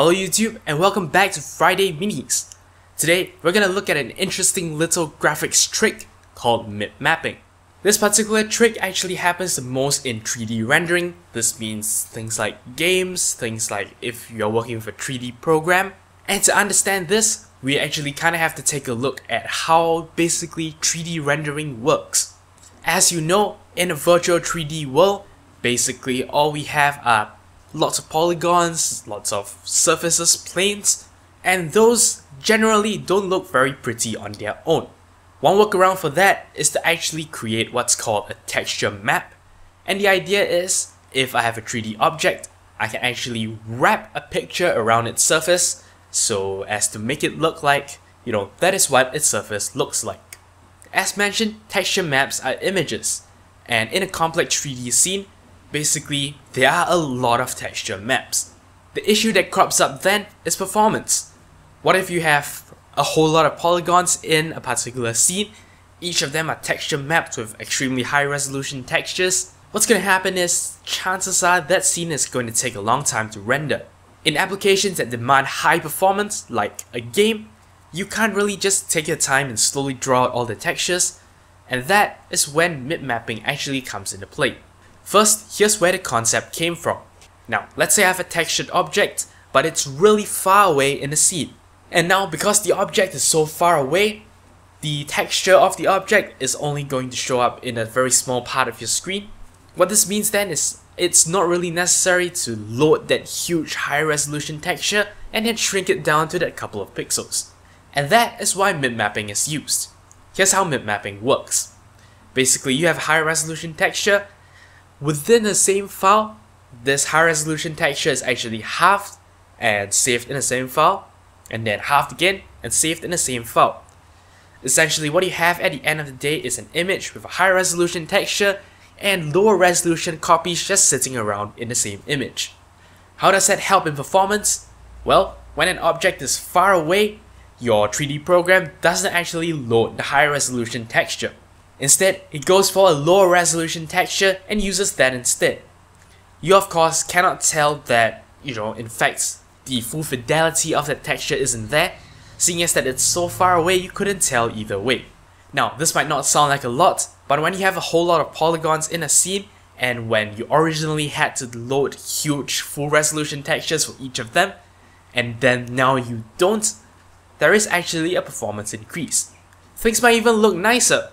Hello YouTube and welcome back to Friday Minis. Today we're gonna look at an interesting little graphics trick called Mipmapping. This particular trick actually happens the most in 3D rendering. This means things like games, things like if you're working with a 3D program. And to understand this, we actually kinda have to take a look at how basically 3D rendering works. As you know, in a virtual 3D world, basically all we have are lots of polygons, lots of surfaces, planes, and those generally don't look very pretty on their own. One workaround for that is to actually create what's called a texture map, and the idea is, if I have a 3D object, I can actually wrap a picture around its surface so as to make it look like, you know, that is what its surface looks like. As mentioned, texture maps are images, and in a complex 3D scene, basically, there are a lot of texture maps. The issue that crops up then is performance. What if you have a whole lot of polygons in a particular scene, each of them are texture mapped with extremely high resolution textures? What's going to happen is, chances are that scene is going to take a long time to render. In applications that demand high performance, like a game, you can't really just take your time and slowly draw out all the textures, and that is when mipmapping actually comes into play. First, here's where the concept came from. Now, let's say I have a textured object, but it's really far away in the scene. And now, because the object is so far away, the texture of the object is only going to show up in a very small part of your screen. What this means then is, it's not really necessary to load that huge high-resolution texture and then shrink it down to that couple of pixels. And that is why mipmapping is used. Here's how mipmapping works. Basically, you have high-resolution texture. Within the same file, this high-resolution texture is actually halved and saved in the same file, and then halved again and saved in the same file. Essentially, what you have at the end of the day is an image with a high-resolution texture and lower-resolution copies just sitting around in the same image. How does that help in performance? Well, when an object is far away, your 3D program doesn't actually load the high-resolution texture. Instead, it goes for a lower resolution texture and uses that instead. You of course cannot tell that, you know, in fact, the full fidelity of that texture isn't there, seeing as that it's so far away you couldn't tell either way. Now, this might not sound like a lot, but when you have a whole lot of polygons in a scene, and when you originally had to load huge full resolution textures for each of them, and then now you don't, there is actually a performance increase. Things might even look nicer.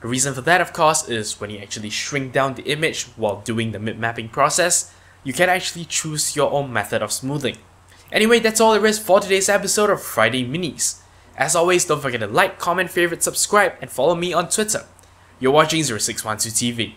The reason for that, of course, is when you actually shrink down the image while doing the mipmapping process, you can actually choose your own method of smoothing. Anyway, that's all there is for today's episode of Friday Minis. As always, don't forget to like, comment, favorite, subscribe, and follow me on Twitter. You're watching 0612TV.